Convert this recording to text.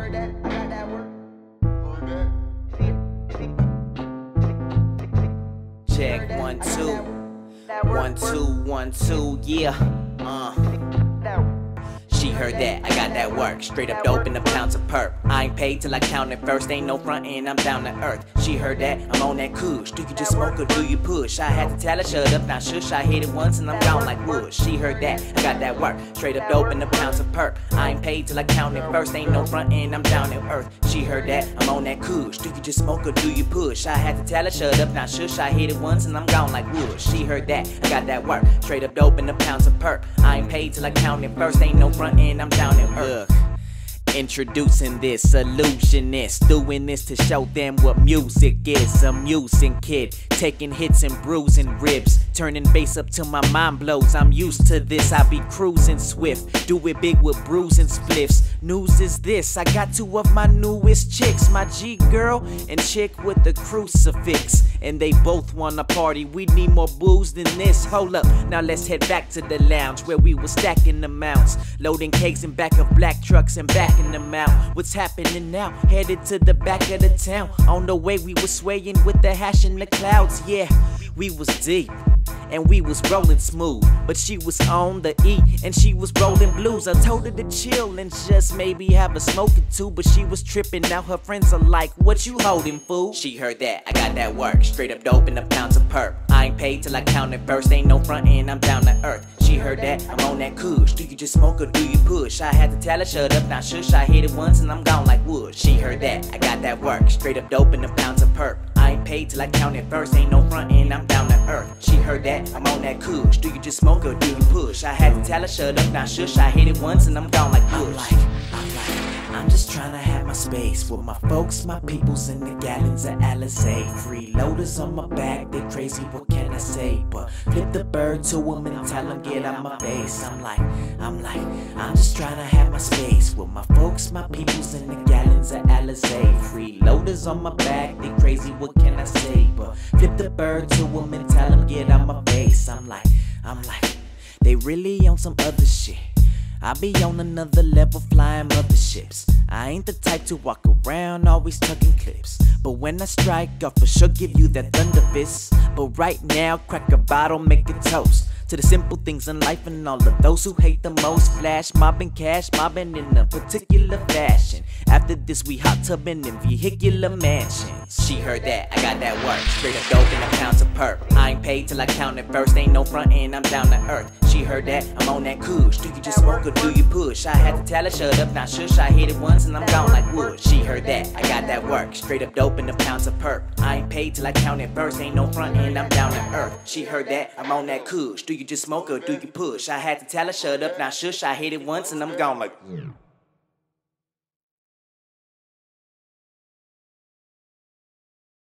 heard that? I got that work. Heard that? Check 1 2 1 2 1 2 yeah. She heard that, I got that work. Straight up dope and the pounds of perp. I ain't paid till I count it first. Ain't no frontin', I'm down to earth. She heard that, I'm on that kush. Do you just smoke or do you push? I had to tell her, shut up, now shush. I hit it once and I'm down like wood. She heard that, I got that work. Straight up dope and the pounds of perp. I ain't paid till I count it first. Ain't no frontin', I'm down to earth. She heard that, I'm on that kush. Do you just smoke or do you push? I had to tell her, shut up, now shush. I hit it once and I'm gone like wood. She heard that, I got that work. Straight up dope and the pounds of perp. I ain't paid till I count it first. Ain't no front and I'm down in earth. Introducing this illusionist, doing this to show them what music is. Amusing kid, taking hits and bruising ribs, turning bass up till my mind blows. I'm used to this, I be cruising swift, do it big with bruising spliffs. News is this, I got two of my newest chicks, my G-girl and chick with the crucifix, and they both wanna party. We need more booze than this, hold up. Now let's head back to the lounge where we were stacking the mounts, loading cakes in back of black trucks and backing them out. What's happening now? Headed to the back of the town. On the way we was swaying with the hash in the clouds. Yeah, we was deep and we was rolling smooth, but she was on the E and she was rolling blues. I told her to chill and just maybe have a smoke or two, but she was tripping. Now her friends are like, what you holding, fool? She heard that, I got that work. Straight up dope and the pounds of perp. I ain't paid till I count it first. Ain't no frontin', I'm down to earth. She heard that, I'm on that kush. Do you just smoke or do you push? I had to tell her, shut up, now shush. I hit it once and I'm gone like wood. She heard that, I got that work. Straight up dope and the pounds of perp. I ain't paid till I count it first. Ain't no frontin', I'm down to earth. She heard that, I'm on that kush. Do you just smoke or do you push? I had to tell her, shut up, now shush. I hit it once and I'm gone like wood. I'm just trying to have my space with my folks, my peoples, and the gallons of Alizé. Freeloaders on my back, they crazy, what can I say? But flip the bird to them and tell them get out my face. I'm just trying to have my space with my folks, my peoples, and the gallons of Alizé. Freeloaders on my back, they crazy, what can I say? But flip the bird to them and tell them get out my face. They really on some other shit. I be on another level, flying motherships. I ain't the type to walk around, always tucking clips. But when I strike, I'll for sure give you that thunder fist. But right now, crack a bottle, make a toast to the simple things in life and all of those who hate the most. Flash mobbing, cash mobbing in a particular fashion. After this, we hot tubbing in vehicular mansions. She heard that, I got that work. Straight up dope and the pounds of perp. I ain't paid till I count it first. Ain't no frontin', I'm down to earth. She heard that, I'm on that kush. Do you just smoke or do you push? I had to tell her, shut up, now shush. I hit it once and I'm gone like wood. She heard that, I got that work. Straight up dope and the pounds of perp. I ain't paid till I count it first. Ain't no frontin', I'm down to earth. She heard that, I'm on that kush. Do you just smoke or do you push? I had to tell her, shut up, now shush. I hit it once and I'm gone like